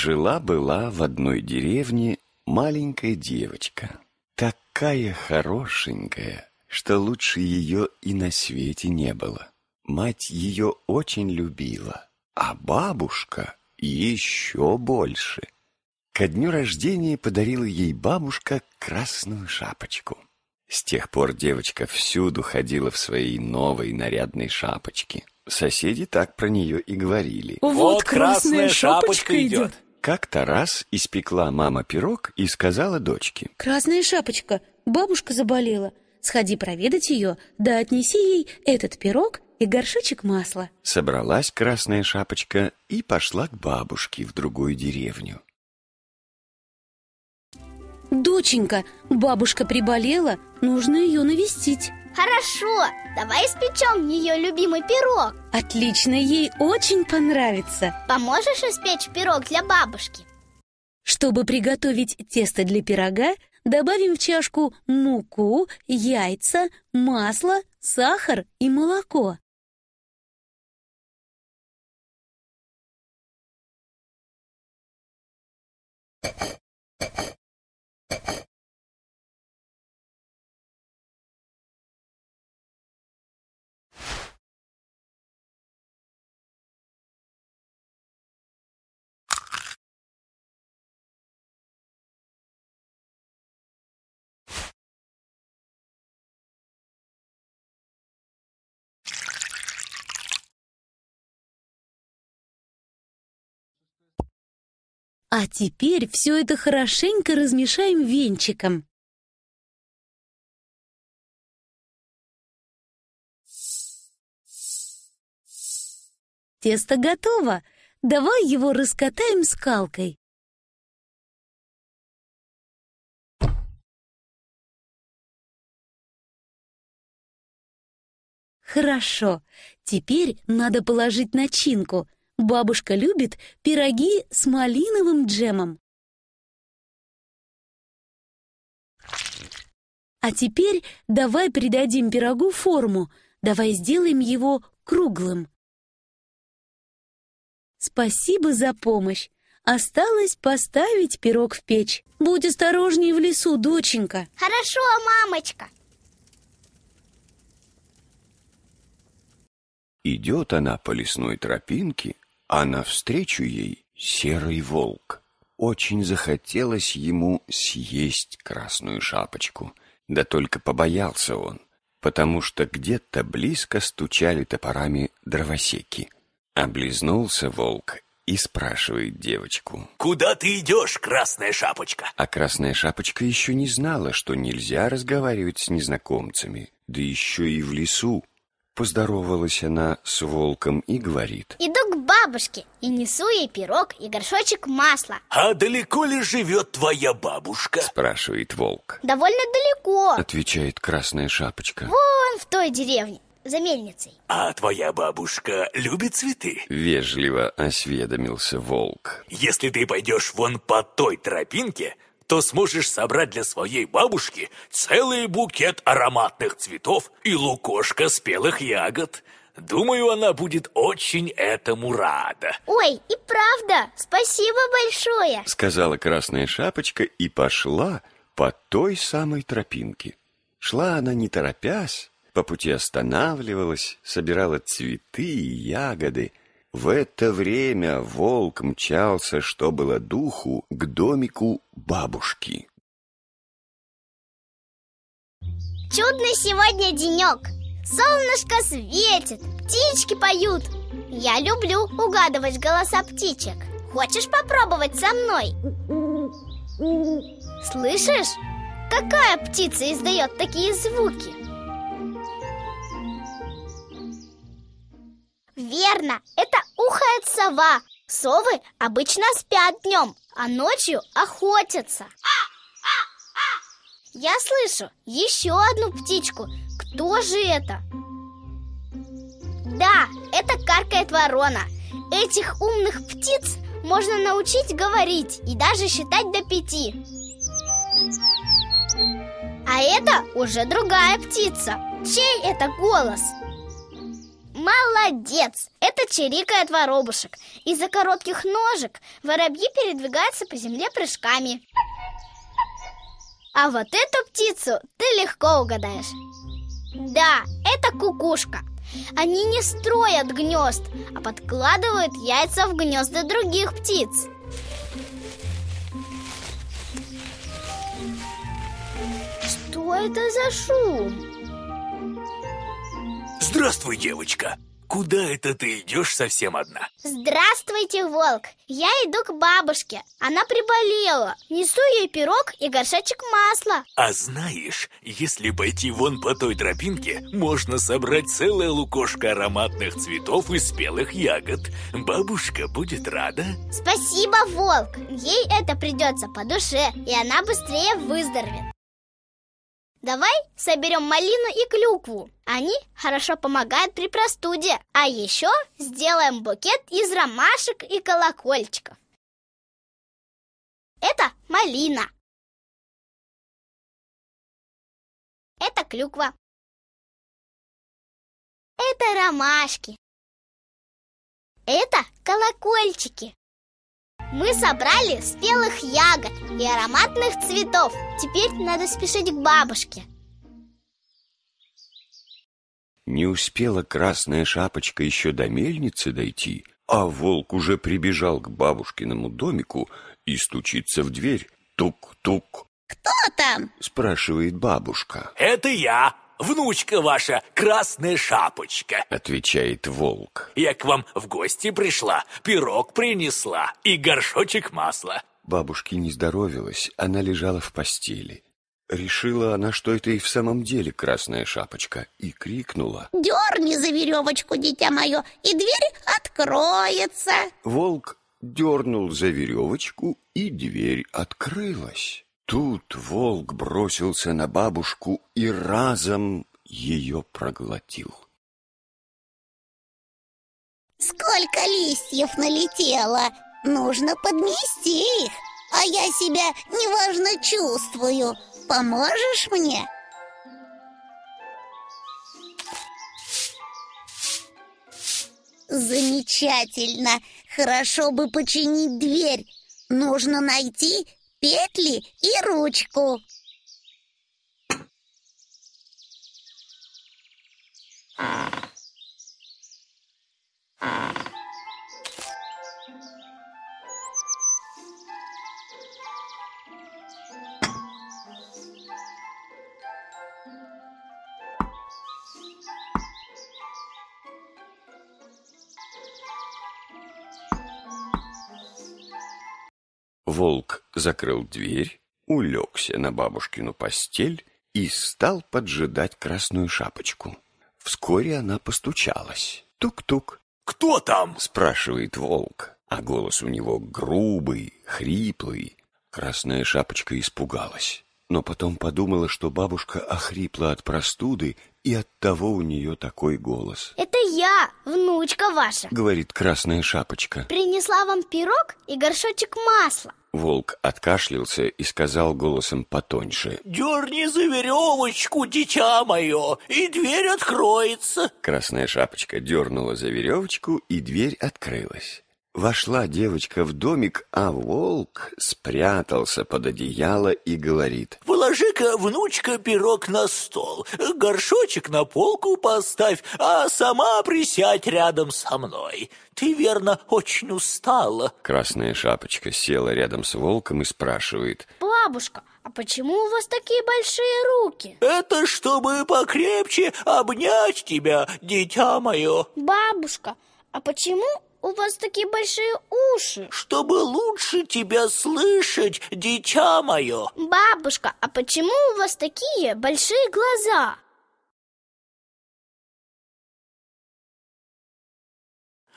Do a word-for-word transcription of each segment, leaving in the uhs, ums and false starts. Жила-была в одной деревне маленькая девочка, такая хорошенькая, что лучше ее и на свете не было. Мать ее очень любила, а бабушка еще больше. Ко дню рождения подарила ей бабушка красную шапочку. С тех пор девочка всюду ходила в своей новой нарядной шапочке. Соседи так про нее и говорили. Вот красная шапочка идет. Как-то раз испекла мама пирог и сказала дочке. Красная шапочка, бабушка заболела. Сходи проведать ее, да отнеси ей этот пирог и горшочек масла. Собралась красная шапочка и пошла к бабушке в другую деревню. Доченька, бабушка приболела, нужно ее навестить. Хорошо, давай испечем ее любимый пирог. Отлично, ей очень понравится. Поможешь испечь пирог для бабушки? Чтобы приготовить тесто для пирога, добавим в чашку муку, яйца, масло, сахар и молоко. А теперь все это хорошенько размешаем венчиком. Тесто готово. Давай его раскатаем скалкой. Хорошо. Теперь надо положить начинку. Бабушка любит пироги с малиновым джемом. А теперь давай придадим пирогу форму. Давай сделаем его круглым. Спасибо за помощь. Осталось поставить пирог в печь. Будь осторожнее в лесу, доченька. Хорошо, мамочка. Идет она по лесной тропинке, а навстречу ей серый волк. Очень захотелось ему съесть красную шапочку. Да только побоялся он, потому что где-то близко стучали топорами дровосеки. Облизнулся волк и спрашивает девочку. «Куда ты идешь, красная шапочка?» А красная шапочка еще не знала, что нельзя разговаривать с незнакомцами, да еще и в лесу. Поздоровалась она с волком и говорит. Иду к бабушке и несу ей пирог и горшочек масла. А далеко ли живет твоя бабушка? Спрашивает волк. Довольно далеко, отвечает красная шапочка. Вон в той деревне, за мельницей. А твоя бабушка любит цветы? Вежливо осведомился волк. Если ты пойдешь вон по той тропинке, то сможешь собрать для своей бабушки целый букет ароматных цветов и лукошко спелых ягод. Думаю, она будет очень этому рада. Ой, и правда, спасибо большое, сказала красная шапочка и пошла по той самой тропинке. Шла она не торопясь, по пути останавливалась, собирала цветы и ягоды. В это время волк мчался, что было духу, к домику бабушки. Чудный сегодня денек. Солнышко светит, птички поют. Я люблю угадывать голоса птичек. Хочешь попробовать со мной? Слышишь, какая птица издает такие звуки? Верно, это ухает сова. Совы обычно спят днем, а ночью охотятся. Я слышу еще одну птичку. Кто же это? Да, это каркает ворона. Этих умных птиц можно научить говорить и даже считать до пяти. А это уже другая птица. Чей это голос? Молодец! Это чирикает воробушек. Из-за коротких ножек воробьи передвигаются по земле прыжками. А вот эту птицу ты легко угадаешь. Да, это кукушка. Они не строят гнезд, а подкладывают яйца в гнезда других птиц. Что это за шум? Здравствуй, девочка! Куда это ты идешь совсем одна? Здравствуйте, Волк! Я иду к бабушке. Она приболела. Несу ей пирог и горшочек масла. А знаешь, если пойти вон по той тропинке, можно собрать целое лукошко ароматных цветов и спелых ягод. Бабушка будет рада. Спасибо, Волк! Ей это придется по душе, и она быстрее выздоровеет. Давай соберем малину и клюкву. Они хорошо помогают при простуде. А еще сделаем букет из ромашек и колокольчиков. Это малина. Это клюква. Это ромашки. Это колокольчики. Мы собрали спелых ягод и ароматных цветов. Теперь надо спешить к бабушке. Не успела Красная Шапочка еще до мельницы дойти, а Волк уже прибежал к бабушкиному домику и стучится в дверь. Тук-тук. Кто там? Спрашивает бабушка. Это я, внучка ваша, Красная Шапочка, отвечает Волк. Я к вам в гости пришла, пирог принесла и горшочек масла. Бабушке не здоровилась, она лежала в постели. Решила она, что это и в самом деле Красная Шапочка, и крикнула: «Дерни за веревочку, дитя мое, и дверь откроется!» Волк дернул за веревочку, и дверь открылась. Тут Волк бросился на бабушку и разом ее проглотил. Сколько листьев налетело! Нужно подмести их, а я себя неважно чувствую. Поможешь мне? Замечательно! Хорошо бы починить дверь. Нужно найти петли и ручку. Волк закрыл дверь, улегся на бабушкину постель и стал поджидать Красную Шапочку. Вскоре она постучалась. Тук-тук. «Кто там?» – спрашивает Волк, а голос у него грубый, хриплый. Красная Шапочка испугалась, но потом подумала, что бабушка охрипла от простуды, и оттого у нее такой голос. «Это я, внучка ваша», — говорит Красная Шапочка. «Принесла вам пирог и горшочек масла». Волк откашлялся и сказал голосом потоньше: «Дерни за веревочку, дитя мое, и дверь откроется». Красная Шапочка дернула за веревочку, и дверь открылась. Вошла девочка в домик, а Волк спрятался под одеяло и говорит: «Положи-ка, внучка, пирог на стол, горшочек на полку поставь, а сама присядь рядом со мной. Ты, верно, очень устала». Красная Шапочка села рядом с Волком и спрашивает: «Бабушка, а почему у вас такие большие руки?» «Это чтобы покрепче обнять тебя, дитя мое». «Бабушка, а почему у вас такие большие уши?» «Чтобы лучше тебя слышать, дитя мое». «Бабушка, а почему у вас такие большие глаза?»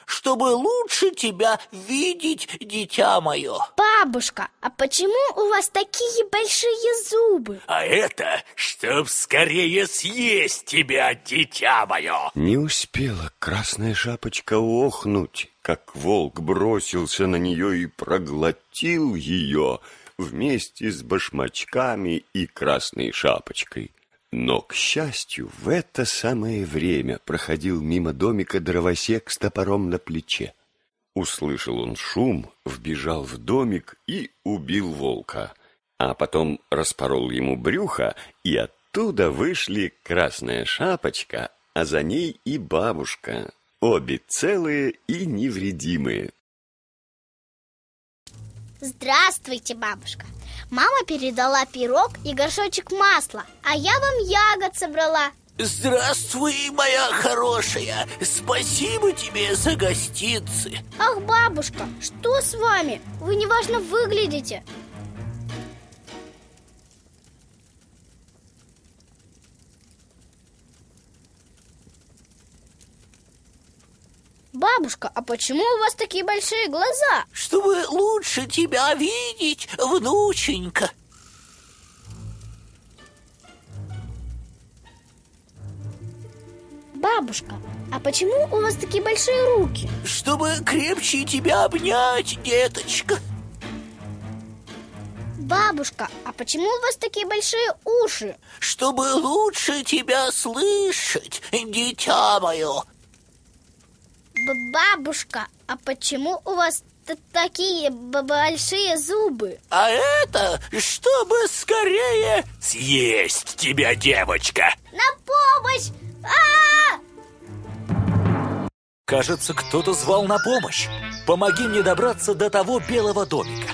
«Чтобы лучше тебя видеть, дитя мое». «Бабушка, а почему у вас такие большие зубы?» «А это, чтоб скорее съесть тебя, дитя мое». Не успела Красная Шапочка охнуть, как Волк бросился на нее и проглотил ее вместе с башмачками и Красной Шапочкой. Но, к счастью, в это самое время проходил мимо домика дровосек с топором на плече. Услышал он шум, вбежал в домик и убил волка, а потом распорол ему брюхо, и оттуда вышли Красная Шапочка, а за ней и бабушка, обе целые и невредимые. Здравствуйте, бабушка! Мама передала пирог и горшочек масла, а я вам ягод собрала. Здравствуй, моя хорошая! Спасибо тебе за гостинцы. Ах, бабушка, что с вами? Вы неважно выглядите. Бабушка, а почему у вас такие большие глаза? Чтобы лучше тебя видеть, внученька. Бабушка, а почему у вас такие большие руки? Чтобы крепче тебя обнять, деточка. Бабушка, а почему у вас такие большие уши? Чтобы лучше тебя слышать, дитя мое. Бабушка, а почему у вас такие большие зубы? А это чтобы скорее съесть тебя, девочка. На помощь! А-а-а! Кажется, кто-то звал на помощь. Помоги мне добраться до того белого домика.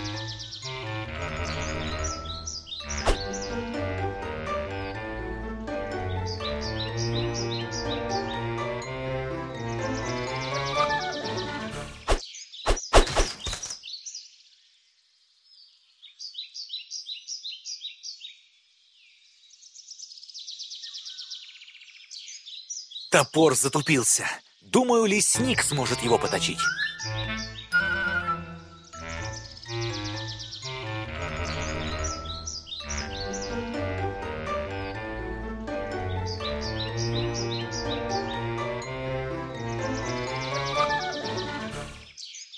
Топор затупился. Думаю, лесник сможет его поточить.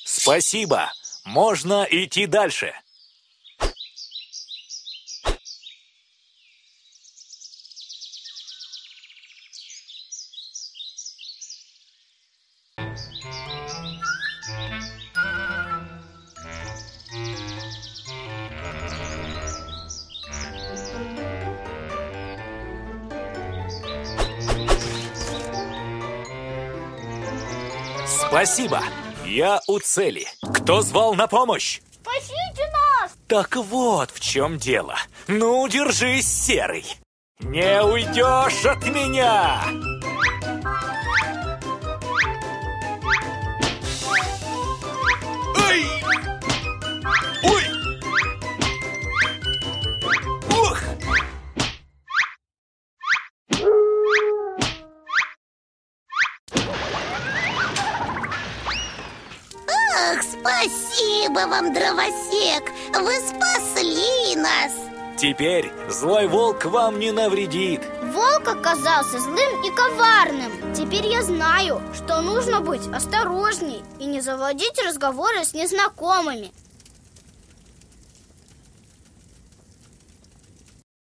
Спасибо. Можно идти дальше. Спасибо, я у цели. Кто звал на помощь? Спасите нас! Так вот в чем дело. Ну, держись, серый. Не уйдешь от меня! Ой! Ой! Ох! Ах, спасибо вам, дровосек! Вы спасли нас! Теперь злой волк вам не навредит. Волк оказался злым и коварным. Теперь я знаю, что нужно быть осторожней и не заводить разговоры с незнакомыми.